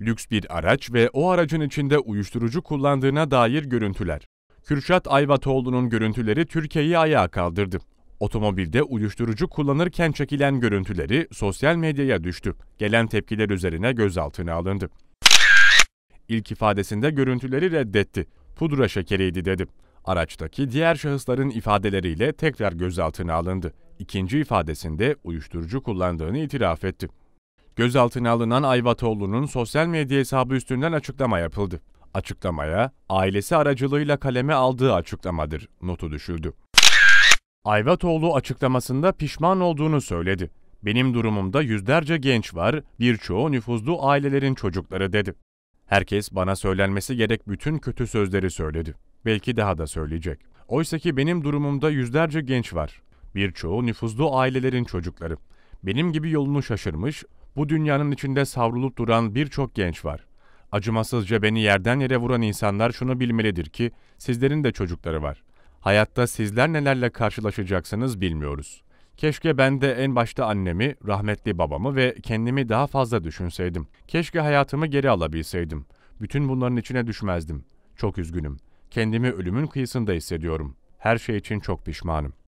lüks bir araç ve o aracın içinde uyuşturucu kullandığına dair görüntüler. Kürşat Ayvatoğlu'nun görüntüleri Türkiye'yi ayağa kaldırdı. Otomobilde uyuşturucu kullanırken çekilen görüntüleri sosyal medyaya düştü. Gelen tepkiler üzerine gözaltına alındı. İlk ifadesinde görüntüleri reddetti. Pudra şekeriydi dedi. Araçtaki diğer şahısların ifadeleriyle tekrar gözaltına alındı. İkinci ifadesinde uyuşturucu kullandığını itiraf etti. Gözaltına alınan Ayvatoğlu'nun sosyal medya hesabı üstünden açıklama yapıldı. Açıklamaya, ailesi aracılığıyla kaleme aldığı açıklamadır notu düşüldü. Ayvatoğlu açıklamasında pişman olduğunu söyledi. Benim durumumda yüzlerce genç var, birçoğu nüfuzlu ailelerin çocukları dedi. Herkes bana söylenmesi gerek bütün kötü sözleri söyledi. Belki daha da söyleyecek. Oysaki benim durumumda yüzlerce genç var. Birçoğu nüfuzlu ailelerin çocukları. Benim gibi yolunu şaşırmış, bu dünyanın içinde savrulup duran birçok genç var. Acımasızca beni yerden yere vuran insanlar şunu bilmelidir ki sizlerin de çocukları var. Hayatta sizler nelerle karşılaşacaksınız bilmiyoruz. Keşke ben de en başta annemi, rahmetli babamı ve kendimi daha fazla düşünseydim. Keşke hayatımı geri alabilseydim. Bütün bunların içine düşmezdim. Çok üzgünüm. Kendimi ölümün kıyısında hissediyorum. Her şey için çok pişmanım.